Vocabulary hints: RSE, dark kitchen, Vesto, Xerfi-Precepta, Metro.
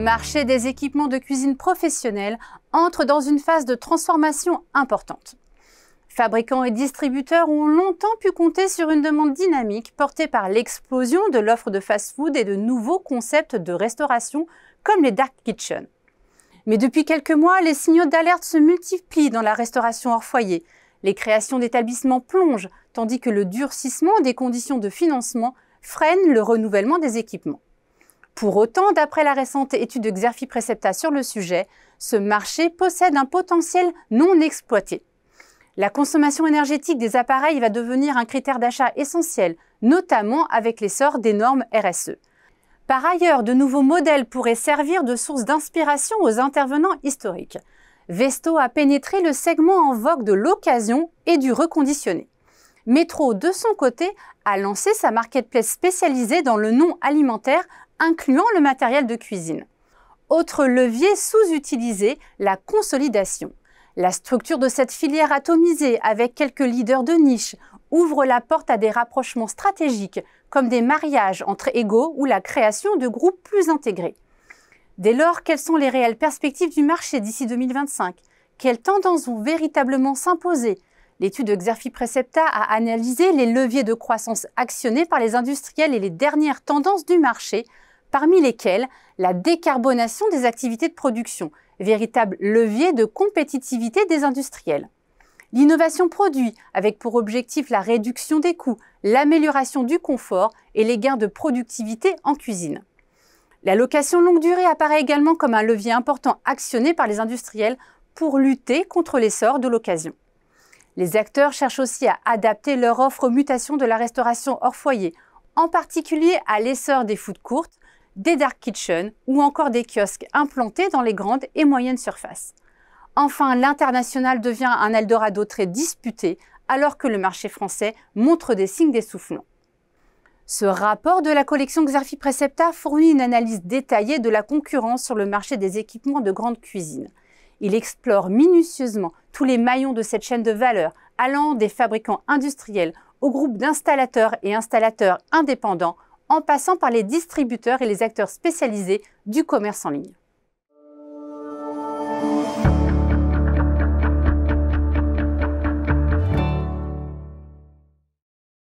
marché des équipements de cuisine professionnelle entre dans une phase de transformation importante. Fabricants et distributeurs ont longtemps pu compter sur une demande dynamique portée par l'explosion de l'offre de fast-food et de nouveaux concepts de restauration comme les dark kitchens. Mais depuis quelques mois, les signaux d'alerte se multiplient dans la restauration hors foyer. Les créations d'établissements plongent, tandis que le durcissement des conditions de financement freine le renouvellement des équipements. Pour autant, d'après la récente étude de Xerfi-Precepta sur le sujet, ce marché possède un potentiel non exploité. La consommation énergétique des appareils va devenir un critère d'achat essentiel, notamment avec l'essor des normes RSE. Par ailleurs, de nouveaux modèles pourraient servir de source d'inspiration aux intervenants historiques. Vesto a pénétré le segment en vogue de l'occasion et du reconditionné. Metro, de son côté, a lancé sa marketplace spécialisée dans le non alimentaire, incluant le matériel de cuisine. Autre levier sous-utilisé, la consolidation. La structure de cette filière atomisée, avec quelques leaders de niche, ouvre la porte à des rapprochements stratégiques, comme des mariages entre égaux ou la création de groupes plus intégrés. Dès lors, quelles sont les réelles perspectives du marché d'ici 2025 ? Quelles tendances vont véritablement s'imposer ? L'étude de Xerfi-Precepta a analysé les leviers de croissance actionnés par les industriels et les dernières tendances du marché, parmi lesquelles la décarbonation des activités de production, véritable levier de compétitivité des industriels. L'innovation produit, avec pour objectif la réduction des coûts, l'amélioration du confort et les gains de productivité en cuisine. La location longue durée apparaît également comme un levier important actionné par les industriels pour lutter contre l'essor de l'occasion. Les acteurs cherchent aussi à adapter leur offre aux mutations de la restauration hors foyer, en particulier à l'essor des food courts, des dark kitchens ou encore des kiosques implantés dans les grandes et moyennes surfaces. Enfin, l'international devient un Eldorado très disputé, alors que le marché français montre des signes d'essoufflement. Ce rapport de la collection Xerfi-Precepta fournit une analyse détaillée de la concurrence sur le marché des équipements de grande cuisine. Il explore minutieusement tous les maillons de cette chaîne de valeur, allant des fabricants industriels aux groupes d'installateurs et installateurs indépendants, en passant par les distributeurs et les acteurs spécialisés du commerce en ligne.